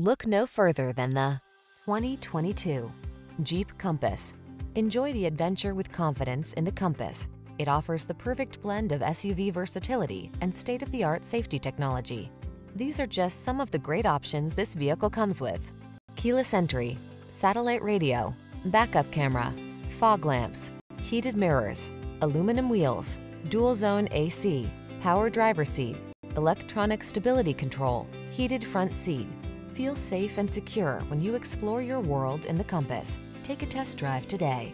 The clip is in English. Look no further than the 2022 Jeep Compass. Enjoy the adventure with confidence in the Compass. It offers the perfect blend of SUV versatility and state-of-the-art safety technology. These are just some of the great options this vehicle comes with: keyless entry, satellite radio, backup camera, fog lamps, heated mirrors, aluminum wheels, dual-zone AC, power driver seat, electronic stability control, heated front seat. Feel safe and secure when you explore your world in the Compass. Take a test drive today.